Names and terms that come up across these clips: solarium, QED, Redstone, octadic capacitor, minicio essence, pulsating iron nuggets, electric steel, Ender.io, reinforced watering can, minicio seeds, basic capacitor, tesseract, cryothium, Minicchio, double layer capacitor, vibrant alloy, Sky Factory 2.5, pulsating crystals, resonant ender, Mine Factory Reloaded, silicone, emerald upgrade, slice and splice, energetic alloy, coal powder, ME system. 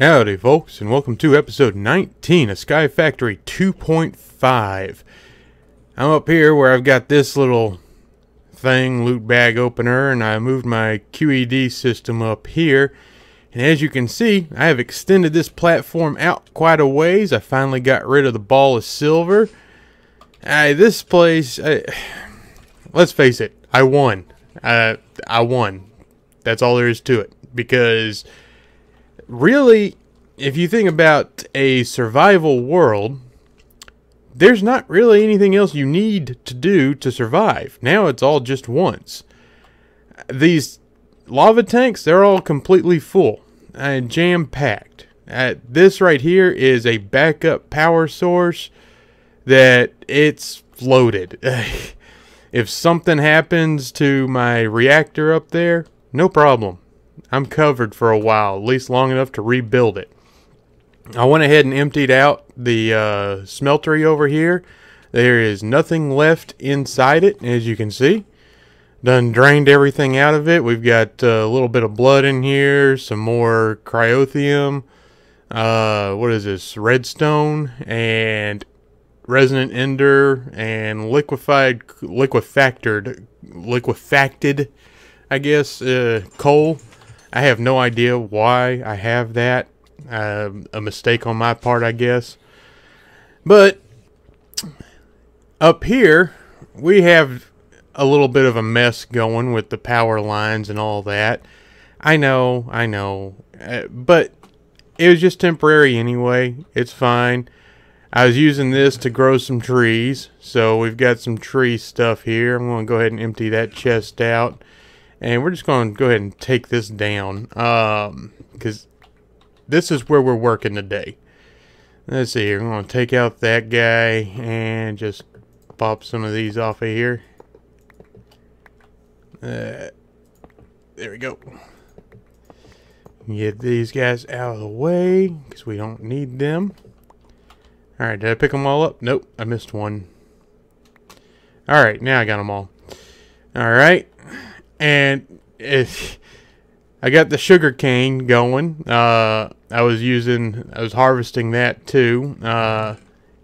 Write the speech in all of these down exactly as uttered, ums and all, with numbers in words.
Howdy folks, and welcome to episode nineteen of Sky Factory two point five. I'm up here where I've got this little thing, loot bag opener, and I moved my Q E D system up here. And as you can see, I have extended this platform out quite a ways. I finally got rid of the ball of silver. I, this place, I, let's face it, I won. Uh, I won. That's all there is to it, because really, if you think about a survival world, there's not really anything else you need to do to survive. Now it's all just once. These lava tanks, they're all completely full and jam-packed. Uh, this right here is a backup power source that it's floated. If something happens to my reactor up there, no problem. I'm covered for a while, at least long enough to rebuild it. I went ahead and emptied out the uh, smeltery over here. There is nothing left inside it, as you can see. Done drained everything out of it. We've got uh, a little bit of blood in here, some more cryothium, uh, what is this, redstone, and resonant ender, and liquefied, liquefactored, liquefacted, I guess, uh, coal. I have no idea why I have that. Uh, a mistake on my part, I guess. But up here, we have a little bit of a mess going with the power lines and all that. I know, I know. Uh, but it was just temporary anyway. It's fine. I was using this to grow some trees. So we've got some tree stuff here. I'm going to go ahead and empty that chest out. And we're just going to go ahead and take this down, um, because this is where we're working today. Let's see here. I'm going to take out that guy and just pop some of these off of here. Uh, there we go. Get these guys out of the way, because we don't need them. Alright, did I pick them all up? Nope, I missed one. Alright, now I got them all. Alright. And if I got the sugar cane going, uh, I was using, I was harvesting that too, uh,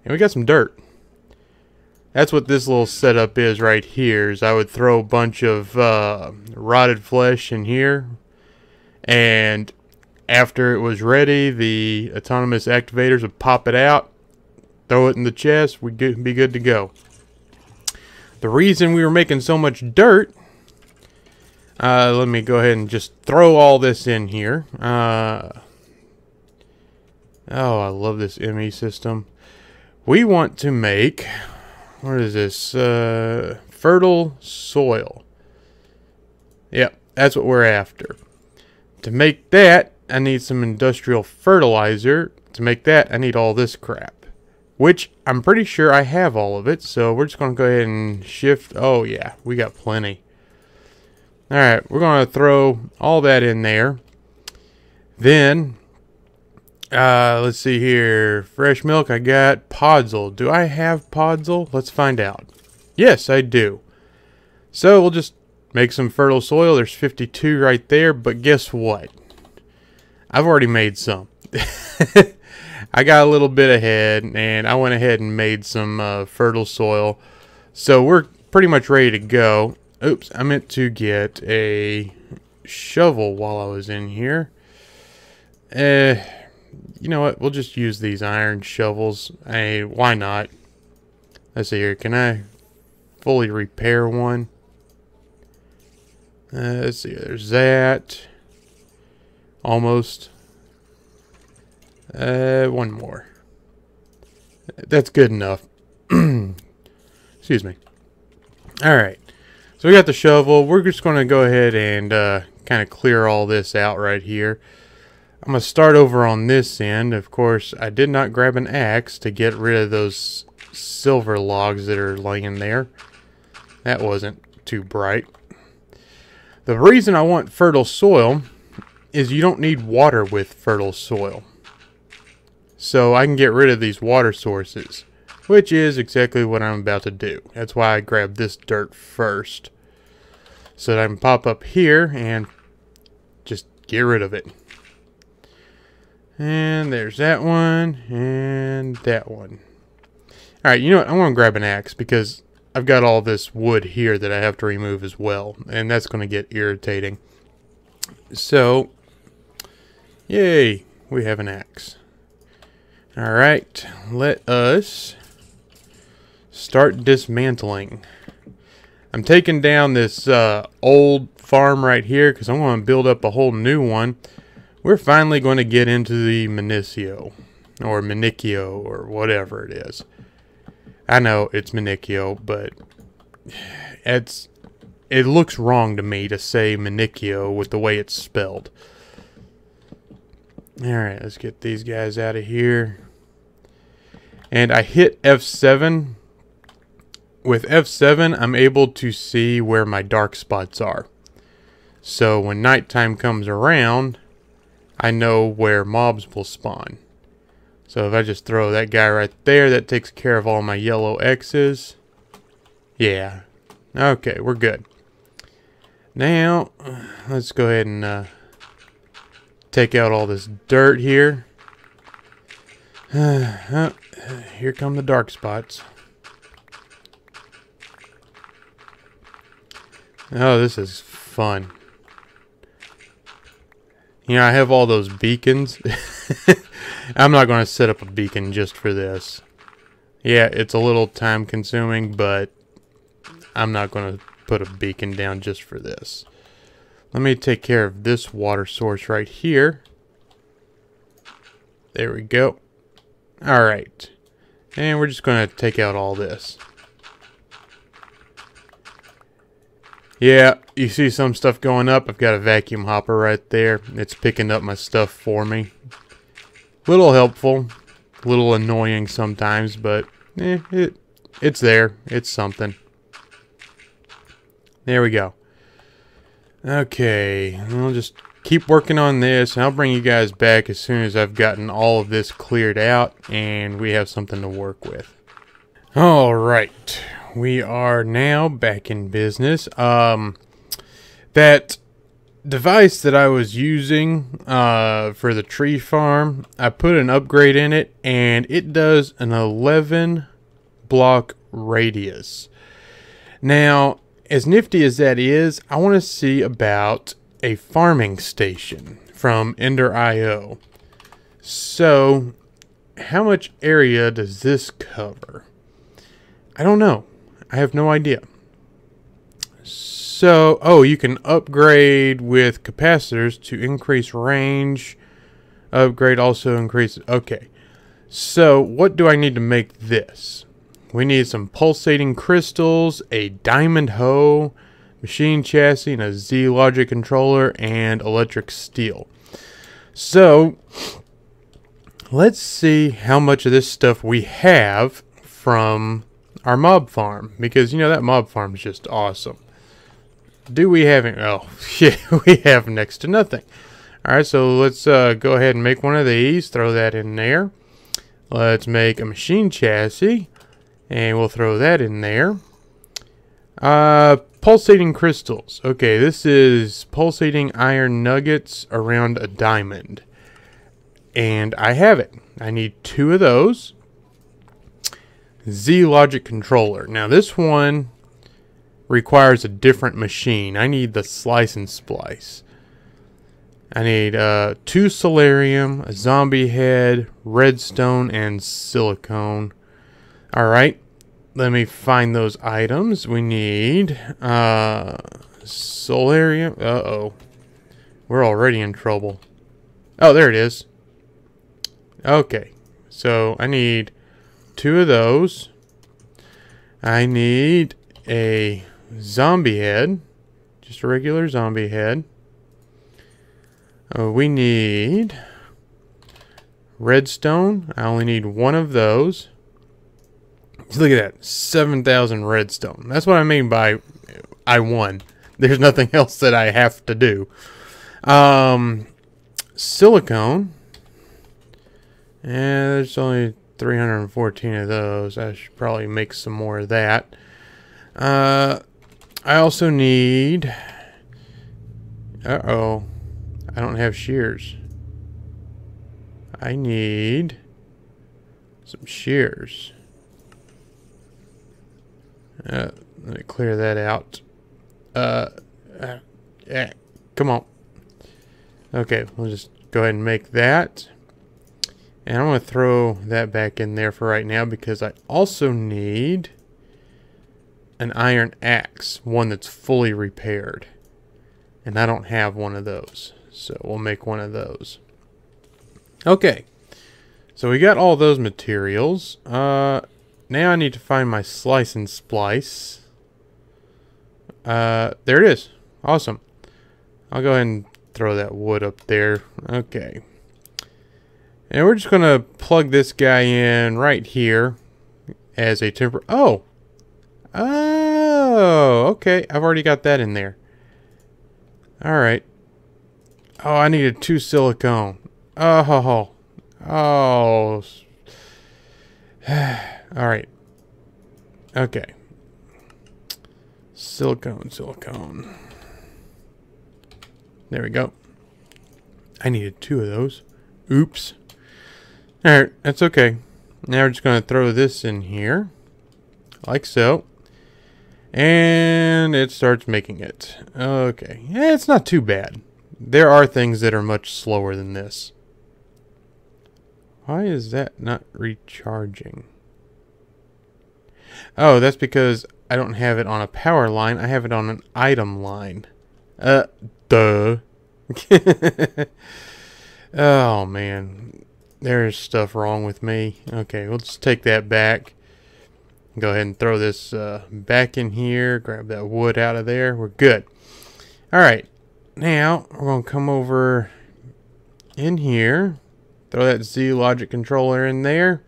and we got some dirt. That's what this little setup is right here. Is I would throw a bunch of uh, rotted flesh in here, and after it was ready, the autonomous activators would pop it out, throw it in the chest, we'd be good to go. The reason we were making so much dirt. Uh, let me go ahead and just throw all this in here. Uh, oh, I love this M E system. We want to make, what is this? Uh, fertile soil. Yep, that's what we're after. To make that, I need some industrial fertilizer. To make that, I need all this crap. Which, I'm pretty sure I have all of it. So, we're just going to go ahead and shift. Oh, yeah, we got plenty. Alright, we're going to throw all that in there. Then, uh, let's see here. Fresh milk, I got podzol. Do I have podzol? Let's find out. Yes, I do. So, we'll just make some fertile soil. There's fifty-two right there, but guess what? I've already made some. I got a little bit ahead, and I went ahead and made some uh, fertile soil. So, we're pretty much ready to go. Oops, I meant to get a shovel while I was in here. Uh, you know what? We'll just use these iron shovels. Hey, why not? Let's see here. Can I fully repair one? Uh, let's see. There's that. Almost. Uh, one more. That's good enough. Excuse me. All right. So we got the shovel. We're just going to go ahead and uh, kind of clear all this out right here. I'm going to start over on this end. Of course, I did not grab an axe to get rid of those silver logs that are laying there. That wasn't too bright. The reason I want fertile soil is you don't need water with fertile soil. So I can get rid of these water sources. Which is exactly what I'm about to do. That's why I grabbed this dirt first. So that I can pop up here and just get rid of it. And there's that one, and that one. Alright, you know what? I want to grab an axe, because I've got all this wood here that I have to remove as well, and that's going to get irritating. So, yay, we have an axe. Alright, let us start dismantling. I'm taking down this uh, old farm right here, because I'm going to build up a whole new one. We're finally going to get into the Minicio, or Minicchio, or whatever it is. I know it's Minicchio, but it's it looks wrong to me to say Minicchio with the way it's spelled. Alright, let's get these guys out of here. And I hit F seven. With F seven, I'm able to see where my dark spots are. So when nighttime comes around, I know where mobs will spawn. So if I just throw that guy right there, that takes care of all my yellow X's. Yeah. Okay, we're good. Now, let's go ahead and uh, take out all this dirt here. Uh, uh, here come the dark spots. Oh, this is fun. You know, I have all those beacons. I'm not going to set up a beacon just for this. Yeah, it's a little time consuming, but I'm not going to put a beacon down just for this. Let me take care of this water source right here. There we go. Alright. And we're just going to take out all this. Yeah, you see some stuff going up. I've got a vacuum hopper right there. It's picking up my stuff for me. Little helpful, little annoying sometimes, but eh, it it's there. It's something. There we go. Okay, I'll just keep working on this, and I'll bring you guys back as soon as I've gotten all of this cleared out, and we have something to work with. All right. We are now back in business. Um, that device that I was using uh, for the tree farm, I put an upgrade in it, and it does an eleven block radius. Now, as nifty as that is, I want to see about a farming station from Ender dot I O. So, how much area does this cover? I don't know. I have no idea. So, oh, you can upgrade with capacitors to increase range. Upgrade also increases. Okay. So, what do I need to make this? We need some pulsating crystals, a diamond hoe, machine chassis, and a Z logic controller, and electric steel. So, let's see how much of this stuff we have from our mob farm, because you know that mob farm is just awesome. Do we have any? Oh shit, we have next to nothing. All right, so let's uh, go ahead and make one of these. Throw that in there. Let's make a machine chassis, and we'll throw that in there. Uh, pulsating crystals. Okay, this is pulsating iron nuggets around a diamond, and I have it. I need two of those. Z logic controller. Now this one requires a different machine. I need the slice and splice. I need uh, two solarium, a zombie head, redstone, and silicone. Alright, let me find those items. We need uh, solarium. Uh-oh. We're already in trouble. Oh, there it is. Okay, so I need two of those. I need a zombie head, just a regular zombie head. Uh, we need redstone. I only need one of those. Just look at that, seven thousand redstone. That's what I mean by I won. There's nothing else that I have to do. Um, silicone. And there's only three hundred fourteen of those. I should probably make some more of that. Uh, I also need... Uh-oh. I don't have shears. I need some shears. Uh, let me clear that out. Uh, uh, eh, come on. Okay, we'll just go ahead and make that. And I'm going to throw that back in there for right now because I also need an iron axe, one that's fully repaired. And I don't have one of those. So we'll make one of those. Okay. So we got all those materials. Uh, now I need to find my slice and splice. Uh, there it is. Awesome. I'll go ahead and throw that wood up there. Okay. And we're just going to plug this guy in right here as a temper. Oh. Oh. Okay. I've already got that in there. Alright. Oh, I needed two silicone. Oh. Oh. Alright. Okay. Silicone, silicone. There we go. I needed two of those. Oops. Alright, that's okay. Now we're just going to throw this in here. Like so. And it starts making it. Okay. Yeah, it's not too bad. There are things that are much slower than this. Why is that not recharging? Oh, that's because I don't have it on a power line. I have it on an item line. Uh, duh. Oh, man. There's stuff wrong with me. Okay, we'll just take that back. Go ahead and throw this uh, back in here. Grab that wood out of there. We're good. All right. Now, we're going to come over in here. Throw that Z logic controller in there.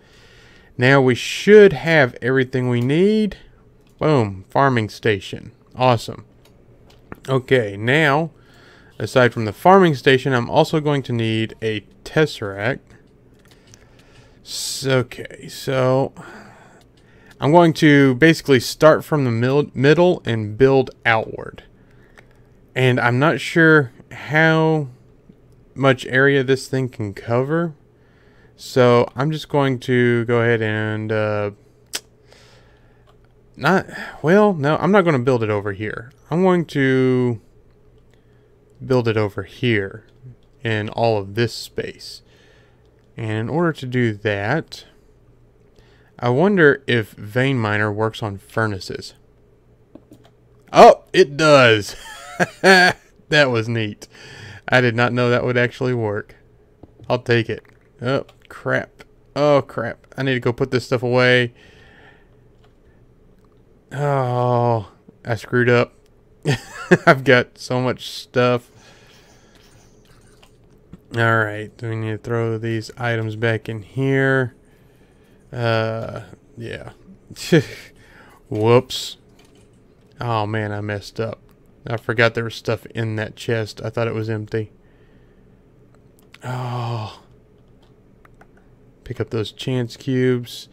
Now, we should have everything we need. Boom. Farming station. Awesome. Okay. Now, aside from the farming station, I'm also going to need a tesseract. So, okay. So, I'm going to basically start from the middle and build outward. And I'm not sure how much area this thing can cover. So I'm just going to go ahead and uh, not, well, no, I'm not going to build it over here. I'm going to build it over here in all of this space. And in order to do that, I wonder if Vein Miner works on furnaces. Oh, it does. That was neat. I did not know that would actually work. I'll take it. Oh, crap. Oh, crap. I need to go put this stuff away. Oh, I screwed up. I've got so much stuff. Alright, we need to throw these items back in here. Uh, yeah. Whoops. Oh, man, I messed up. I forgot there was stuff in that chest. I thought it was empty. Oh. Pick up those chance cubes.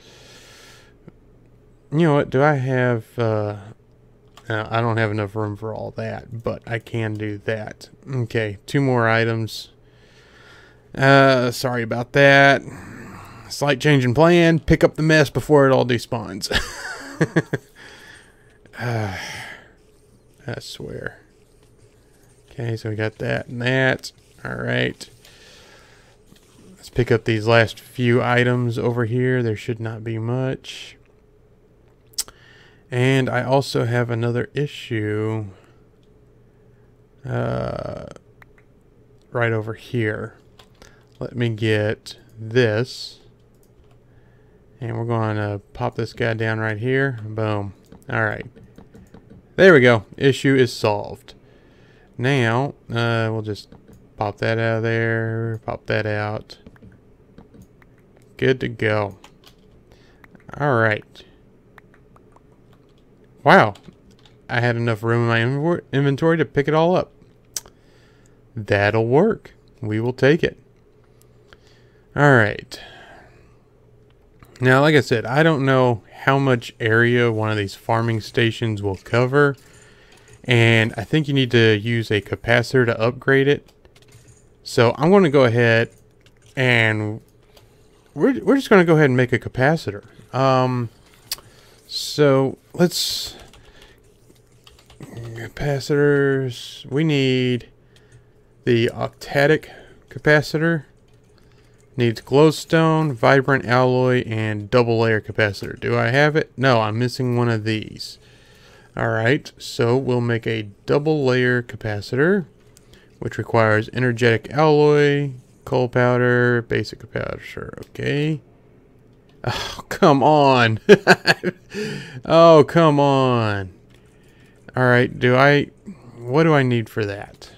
You know what? Do I have... Uh, no, I don't have enough room for all that, but I can do that. Okay, two more items. Uh, sorry about that. Slight change in plan. Pick up the mess before it all despawns. uh, I swear. Okay, so we got that and that. Alright. Let's pick up these last few items over here. There should not be much. And I also have another issue uh, right over here. Let me get this. And we're going to pop this guy down right here. Boom. Alright. There we go. Issue is solved. Now, uh, we'll just pop that out of there. Pop that out. Good to go. Alright. Wow. I had enough room in my inventory to pick it all up. That'll work. We will take it. Alright. Now, like I said, I don't know how much area one of these farming stations will cover. And I think you need to use a capacitor to upgrade it. So I'm going to go ahead and we're, we're just going to go ahead and make a capacitor. Um, so let's capacitors. We need the octadic capacitor. Needs glowstone, vibrant alloy, and double layer capacitor. Do I have it? No, I'm missing one of these. Alright, so we'll make a double layer capacitor, which requires energetic alloy, coal powder, basic capacitor. Okay. Oh, come on. Oh, come on. Alright, do I... what do I need for that?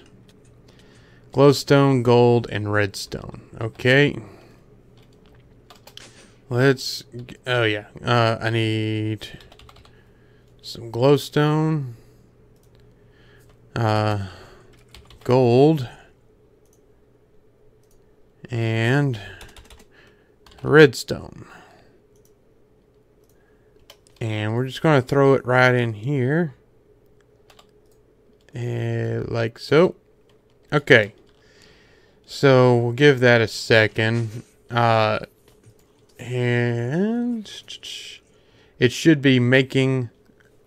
Glowstone, gold, and redstone. Okay. Let's... oh, yeah. Uh, I need some glowstone. Uh, gold. And redstone. And we're just going to throw it right in here. And like so. Okay. So we'll give that a second, uh, and it should be making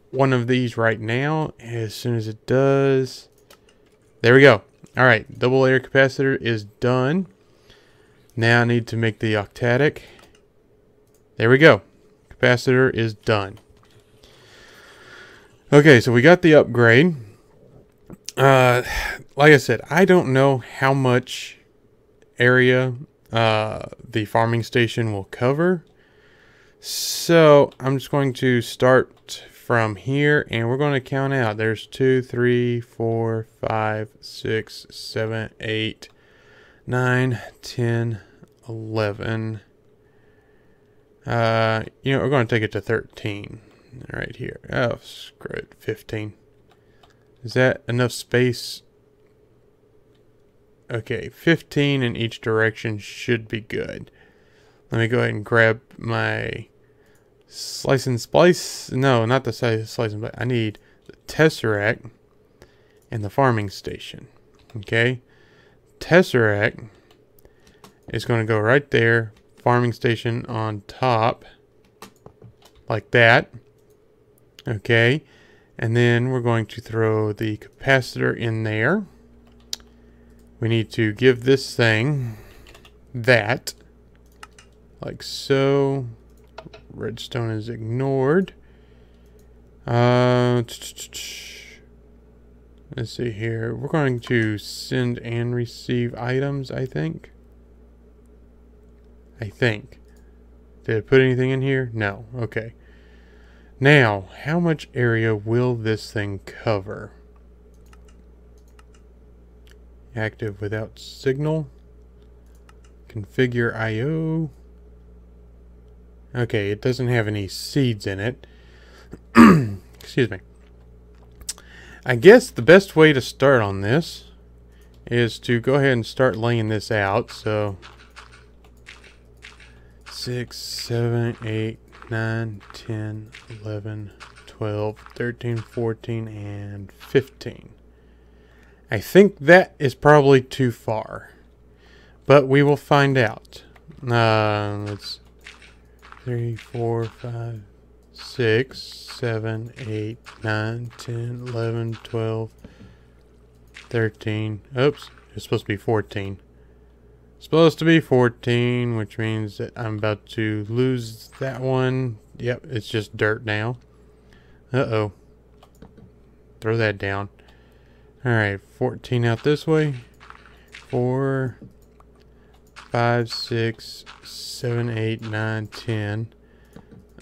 one of these right now. As soon as it does, there we go. All right, double layer capacitor is done. Now I need to make the octadic. There we go. Capacitor is done. Okay, so we got the upgrade. Uh, like I said, I don't know how much area uh, the farming station will cover. So I'm just going to start from here and we're going to count out. There's two, three, four, five, six, seven, eight, nine, ten, eleven. Uh, you know, we're going to take it to thirteen right here. Oh, screw it, fifteen. Is that enough space? Okay, fifteen in each direction should be good. Let me go ahead and grab my slice and splice. No, not the slice and splice. I need the tesseract and the farming station. Okay, tesseract is going to go right there. Farming station on top, like that. Okay. And then we're going to throw the capacitor in there. We need to give this thing that, like so. Redstone is ignored. Uh, let's see here. We're going to send and receive items, I think. I think. Did I put anything in here? No. Okay. Now, how much area will this thing cover? Active without signal. Configure I O. Okay, it doesn't have any seeds in it. Excuse me. I guess the best way to start on this is to go ahead and start laying this out. So, six, seven, eight, nine, ten, eleven, twelve, thirteen, fourteen, and fifteen. I think that is probably too far, but we will find out. Uh, let's three, four, five, six, seven, eight, nine, ten, eleven, twelve, thirteen. Oops, it's supposed to be fourteen. Supposed to be fourteen, which means that I'm about to lose that one. Yep, it's just dirt now. Uh-oh. Throw that down. Alright, fourteen out this way. four, five, six, seven, eight, nine, ten,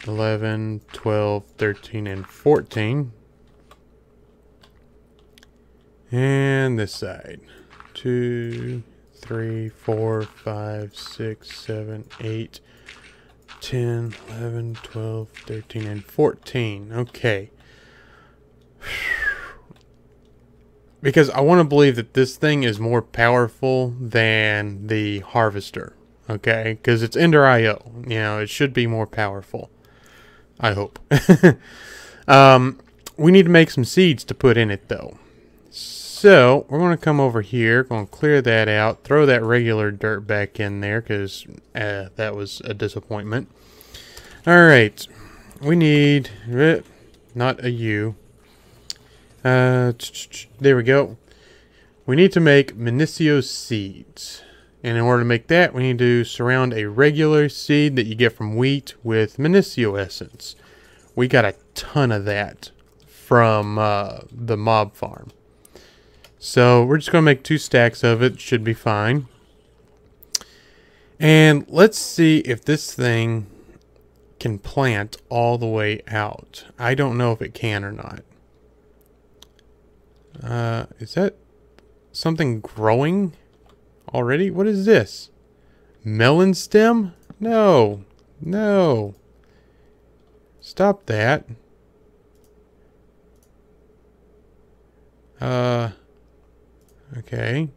eleven, twelve, thirteen, and fourteen. And this side. two, three, four, five, six, seven, eight, ten, eleven, twelve, thirteen, and fourteen. Okay. Because I want to believe that this thing is more powerful than the harvester. Okay? Because it's Ender dot I O. You know, it should be more powerful. I hope. um, we need to make some seeds to put in it, though. So we're going to come over here, going to clear that out, throw that regular dirt back in there because uh, that was a disappointment. All right, we need uh, not a U. Uh, there we go. We need to make minicio seeds, and in order to make that, we need to surround a regular seed that you get from wheat with minicio essence. We got a ton of that from uh, the mob farm. So we're just going to make two stacks of it. Should be fine. And let's see if this thing can plant all the way out. I don't know if it can or not. Uh, is that something growing already? What is this? Melon stem? No. No. Stop that. Uh... Okay.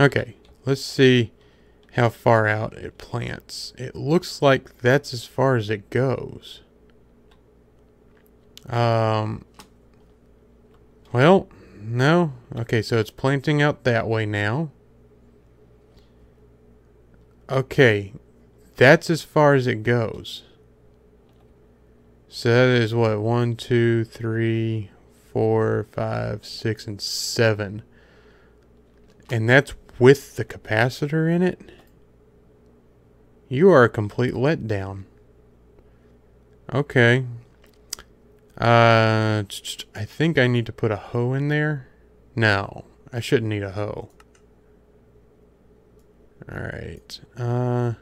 Okay, let's see how far out it plants. It looks like that's as far as it goes. Um, well, no. Okay, so it's planting out that way now. Okay. That's as far as it goes. So that is what? One, two, three, four, five, six, and seven. And that's with the capacitor in it? You are a complete letdown. Okay. Uh, I think I need to put a hoe in there. No, I shouldn't need a hoe. Alright. Uh...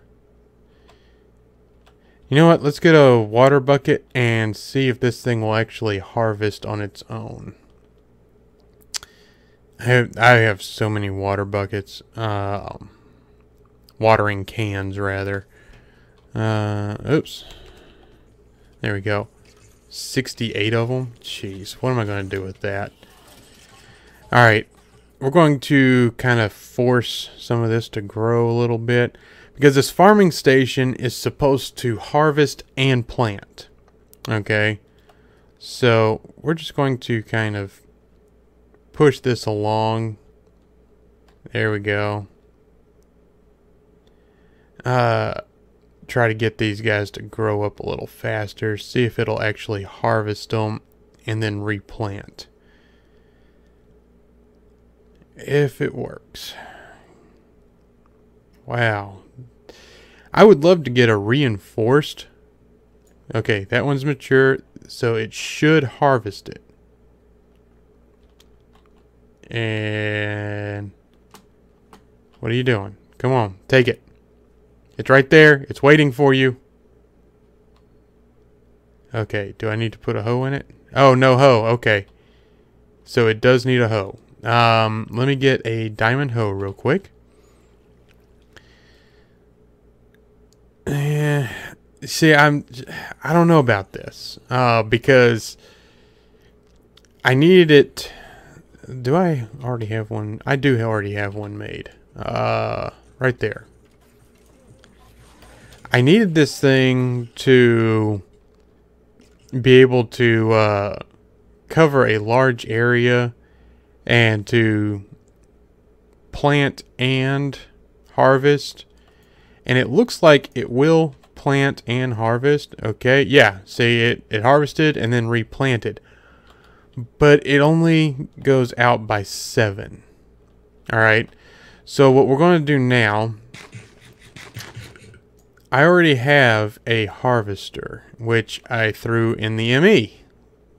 You know what, let's get a water bucket and see if this thing will actually harvest on its own. I have, I have so many water buckets. Uh, watering cans, rather. Uh, oops. There we go. sixty-eight of them? Jeez, what am I going to do with that? Alright, we're going to kind of force some of this to grow a little bit, because this farming station is supposed to harvest and plant. Okay. So we're just going to kind of push this along. There we go. Uh, try to get these guys to grow up a little faster. See if it'll actually harvest them and then replant. If it works. Wow. I would love to get a reinforced. Okay, that one's mature, so it should harvest it. And what are you doing? Come on, take it. It's right there. It's waiting for you. Okay, do I need to put a hoe in it? Oh, no hoe. Okay. So it does need a hoe. Um, let me get a diamond hoe real quick. See, I'm, I don't know about this, uh, because I needed it. Do I already have one? I do already have one made, uh, right there. I needed this thing to be able to, uh, cover a large area and to plant and harvest. And it looks like it will plant and harvest. Okay, yeah, see it, it harvested and then replanted. But it only goes out by seven. Alright, so what we're going to do now, I already have a harvester, which I threw in the M E.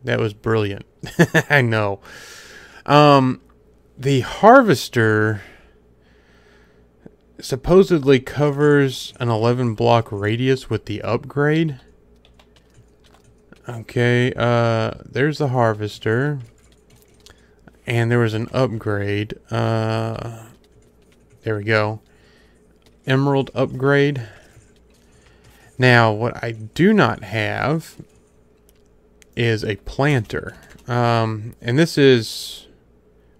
That was brilliant. I know. Um, the harvester supposedly covers an eleven block radius with the upgrade. Okay, uh, there's the harvester. And there was an upgrade. Uh, there we go. Emerald upgrade. Now, what I do not have is a planter. Um, and this is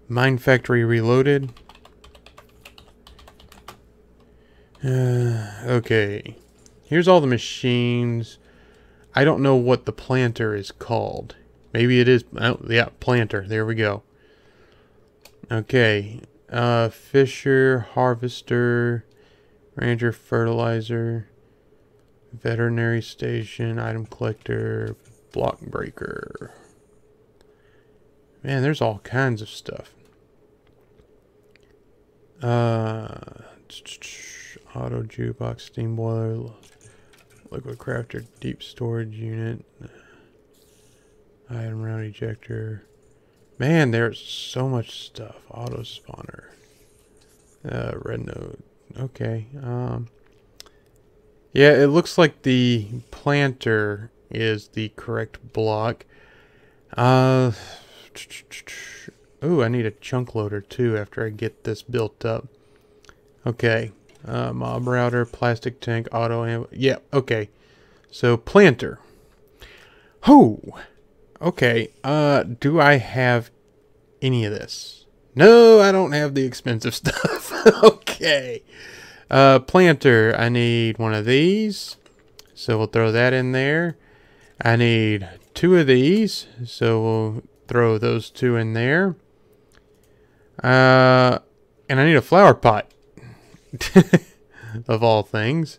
Mine Factory Reloaded. Uh, okay, here's all the machines. I don't know what the planter is called. Maybe it is, oh, yeah, planter, there we go. Okay, uh, fisher, harvester, ranger, fertilizer, veterinary station, item collector, block breaker. Man, there's all kinds of stuff. Uh, auto jukebox, steam boiler, liquid crafter, deep storage unit, item round ejector. Man, there's so much stuff. Auto spawner, uh, red node. Okay. Um, yeah, it looks like the planter is the correct block. Uh, ooh, I need a chunk loader too after I get this built up. Okay. Uh, mob router, plastic tank, auto amp. Yeah, okay. So planter. Ho! Okay, uh, do I have any of this? No, I don't have the expensive stuff. Okay. Uh, planter, I need one of these. So we'll throw that in there. I need two of these. So we'll throw those two in there. Uh, and I need a flower pot. Of all things.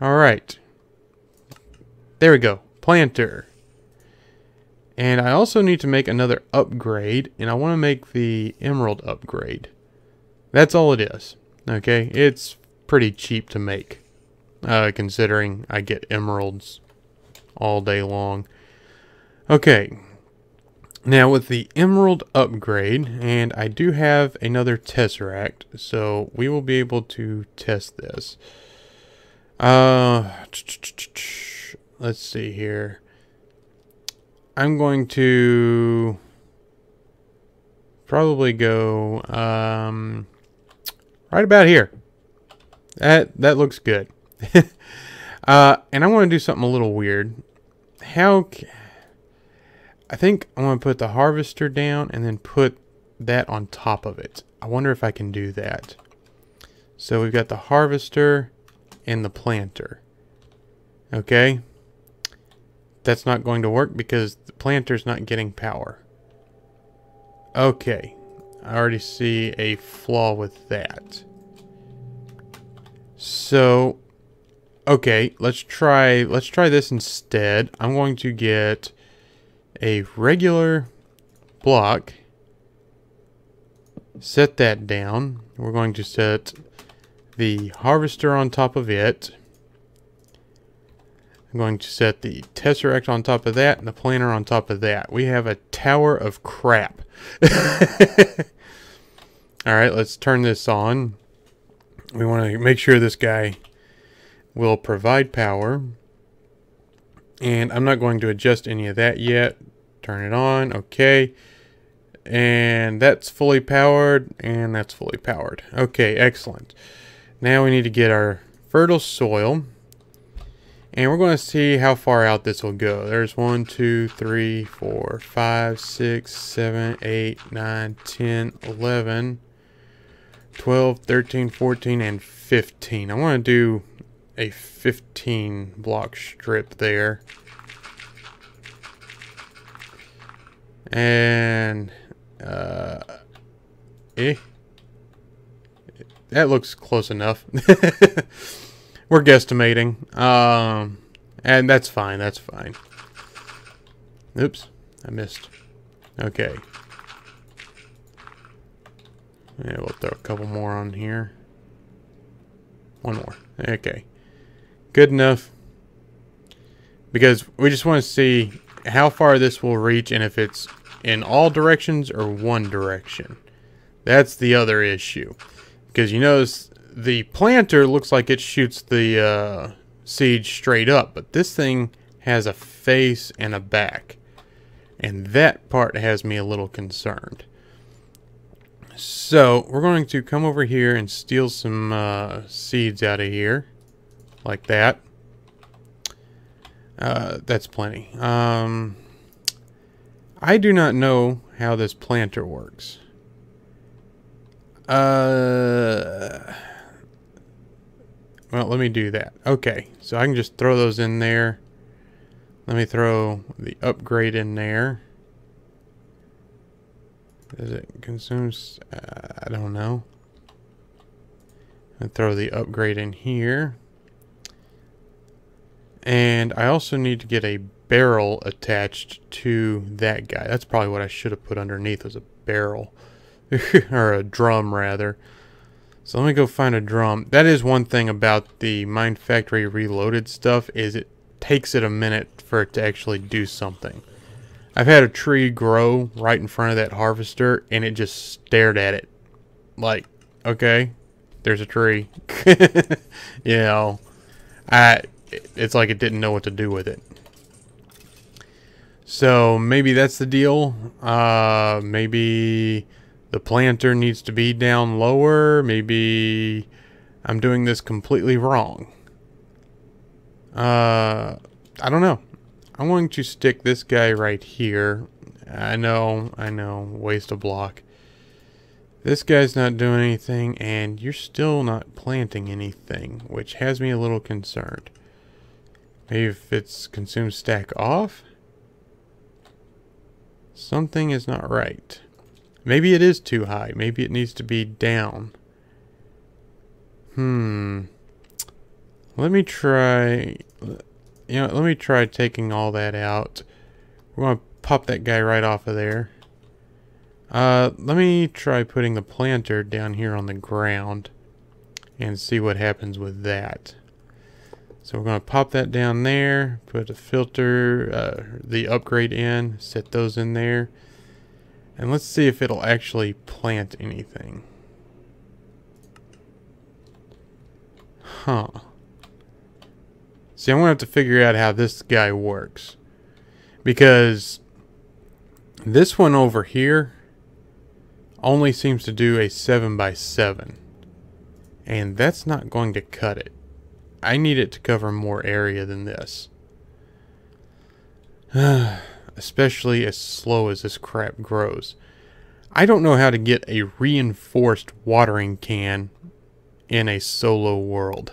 All right. There we go. Planter. And I also need to make another upgrade, and I want to make the emerald upgrade. That's all it is. Okay, it's pretty cheap to make, uh, considering I get emeralds all day long. Okay, now with the emerald upgrade, and I do have another tesseract, so we will be able to test this. Uh, let's see here. I'm going to probably go um, right about here. That that looks good. uh, and I want to do something a little weird. How? I think I want to put the harvester down and then put that on top of it. I wonder if I can do that. So we've got the harvester and the planter. Okay. That's not going to work because the planter's not getting power. Okay. I already see a flaw with that. So, okay, let's try let's try this instead. I'm going to get a regular block. Set that down. We're going to set the harvester on top of it. I'm going to set the tesseract on top of that and the planter on top of that. We have a tower of crap. Alright, let's turn this on. We want to make sure this guy will provide power. And I'm not going to adjust any of that yet. Turn it on. Okay. And that's fully powered. And that's fully powered. Okay, excellent. Now we need to get our fertile soil. And we're going to see how far out this will go. There's one, two, three, four, five, six, seven, eight, nine, ten, eleven, twelve, thirteen, fourteen, and fifteen. I want to do a fifteen block strip there. And, uh, eh. That looks close enough. We're guesstimating, um, and that's fine, that's fine. Oops, I missed. Okay. Yeah, we'll throw a couple more on here. One more, okay. Good enough. Because we just want to see how far this will reach and if it's in all directions or one direction. That's the other issue. Because you notice the planter looks like it shoots the uh, seed straight up, but this thing has a face and a back, and that part has me a little concerned. So we're going to come over here and steal some uh, seeds out of here, like that. Uh, that's plenty. Um, I do not know how this planter works. Uh... Well, let me do that. Okay, so I can just throw those in there. Let me throw the upgrade in there. Does it consume? Uh, I don't know. And throw the upgrade in here. And I also need to get a barrel attached to that guy. That's probably what I should have put underneath, was a barrel. Or a drum, rather. So let me go find a drum. That is one thing about the Mine Factory Reloaded stuff, is it takes it a minute for it to actually do something. I've had a tree grow right in front of that harvester, and it just stared at it. Like, okay, there's a tree. You know, I, it's like it didn't know what to do with it. So maybe that's the deal. Uh, maybe the planter needs to be down lower. Maybe I'm doing this completely wrong. Uh, I don't know. I'm going to stick this guy right here. I know, I know, waste a block. This guy's not doing anything, and you're still not planting anything, which has me a little concerned. Maybe if it's consumed stack off? Something is not right. Maybe it is too high. Maybe it needs to be down. Hmm. Let me try... You know, let me try taking all that out. We're going to pop that guy right off of there. Uh, let me try putting the planter down here on the ground and see what happens with that. So we're going to pop that down there, put a filter, uh, the upgrade in, set those in there. And let's see if it'll actually plant anything. Huh. See, I'm gonna have to figure out how this guy works, because this one over here only seems to do a seven by seven, and that's not going to cut it. I need it to cover more area than this, especially as slow as this crap grows. I don't know how to get a reinforced watering can in a solo world.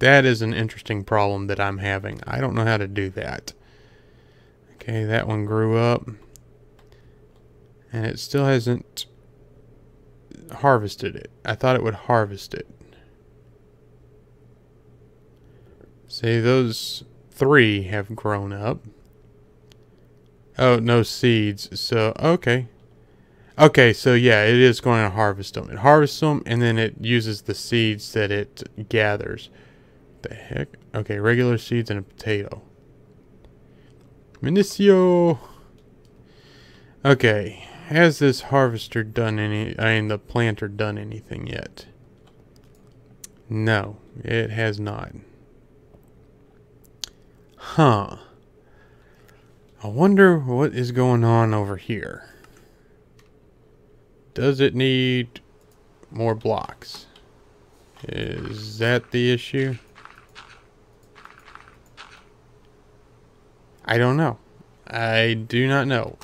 That is an interesting problem that I'm having. I don't know how to do that. Okay, that one grew up. And it still hasn't harvested it. I thought it would harvest it. See, those three have grown up. Oh, no seeds. So, okay. Okay, so yeah, it is going to harvest them. It harvests them, and then it uses the seeds that it gathers. The heck? Okay, regular seeds and a potato. Minicio. Okay, has this harvester done any? I mean, the planter done anything yet? No, it has not. Huh. I wonder what is going on over here. Does it need more blocks? Is that the issue? I don't know. I do not know.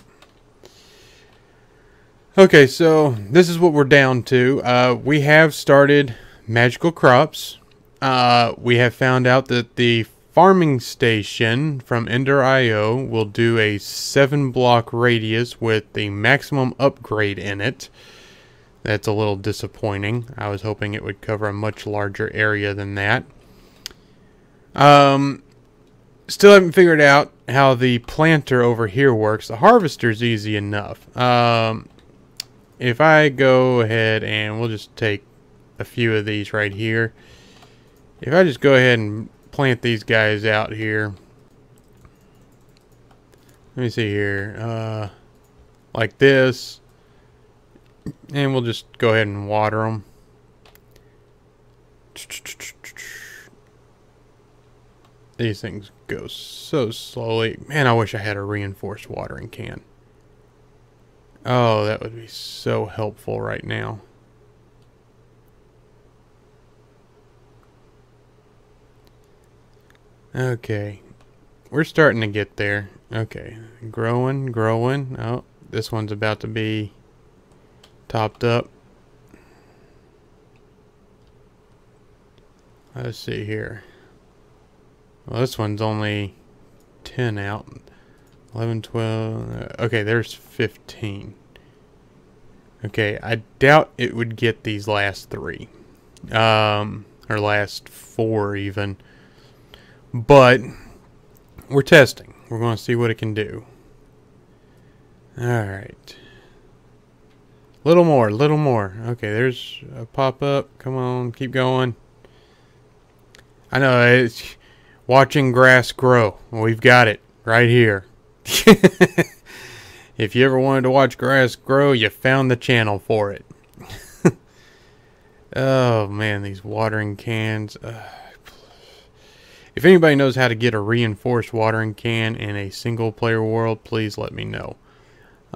Okay, so this is what we're down to. Uh, we have started magical crops. Uh, we have found out that the farming station from Ender dot I O will do a seven block radius with the maximum upgrade in it. That's a little disappointing. I was hoping it would cover a much larger area than that. Um, still haven't figured out how the planter over here works. The harvester's easy enough. Um, if I go ahead and we'll just take a few of these right here. If I just go ahead and plant these guys out here. Let me see here. Uh, like this. And we'll just go ahead and water them. These things go so slowly. Man, I wish I had a reinforced watering can. Oh, that would be so helpful right now. Okay, we're starting to get there. Okay, growing, growing. Oh, this one's about to be topped up. Let's see here. Well, this one's only ten out. eleven, twelve. Okay, there's fifteen. Okay, I doubt it would get these last three. Um, or last four even. But we're testing. We're going to see what it can do. Alright. Little more, little more. Okay, there's a pop-up. Come on, keep going. I know, it's watching grass grow. We've got it right here. If you ever wanted to watch grass grow, you found the channel for it. Oh, man, these watering cans. Uh, if anybody knows how to get a reinforced watering can in a single-player world, please let me know.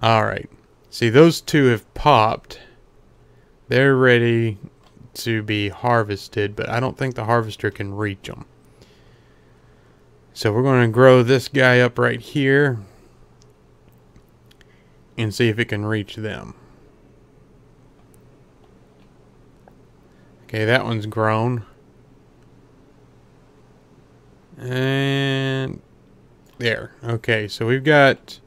All right. See, those two have popped. They're ready to be harvested, but I don't think the harvester can reach them. So we're going to grow this guy up right here and see if it can reach them. Okay, that one's grown. And there. Okay, so we've got...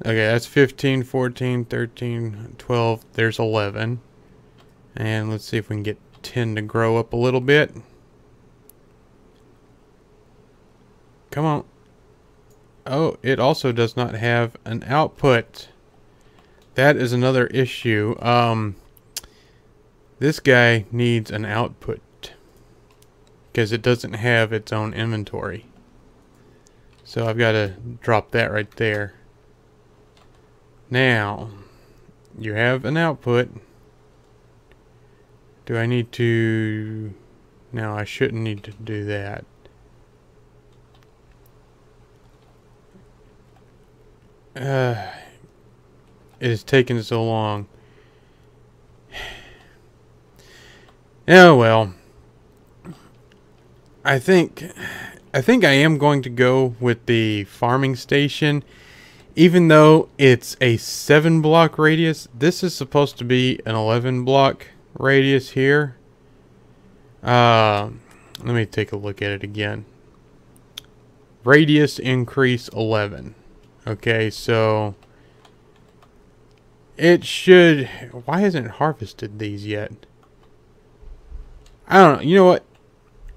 Okay, that's fifteen, fourteen, thirteen, twelve. There's eleven. And let's see if we can get ten to grow up a little bit. Come on. Oh, it also does not have an output. That is another issue. Um, this guy needs an output because it doesn't have its own inventory. So I've got to drop that right there. Now, you have an output. Do I need to... No, I shouldn't need to do that. Uh, it is taking so long. Oh well. I think I think I am going to go with the farming station. Even though it's a seven block radius, this is supposed to be an eleven block radius here. Uh, let me take a look at it again. Radius increase eleven. Okay, so it should... Why hasn't it harvested these yet? I don't know. You know what?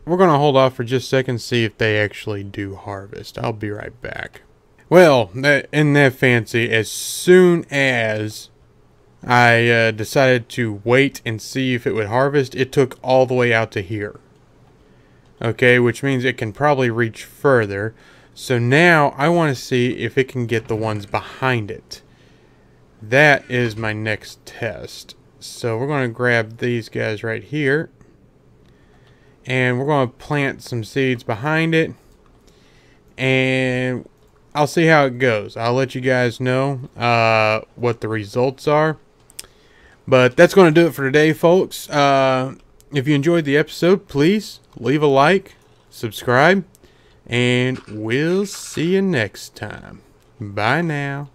We're going to hold off for just a second and see if they actually do harvest. I'll be right back. Well, in that fancy, as soon as I uh, decided to wait and see if it would harvest, it took all the way out to here. Okay, which means it can probably reach further. So now I want to see if it can get the ones behind it. That is my next test. So we're going to grab these guys right here. And we're going to plant some seeds behind it. And I'll see how it goes. I'll let you guys know uh, what the results are. But that's going to do it for today, folks. Uh, if you enjoyed the episode, please leave a like, subscribe. And we'll see you next time. Bye now.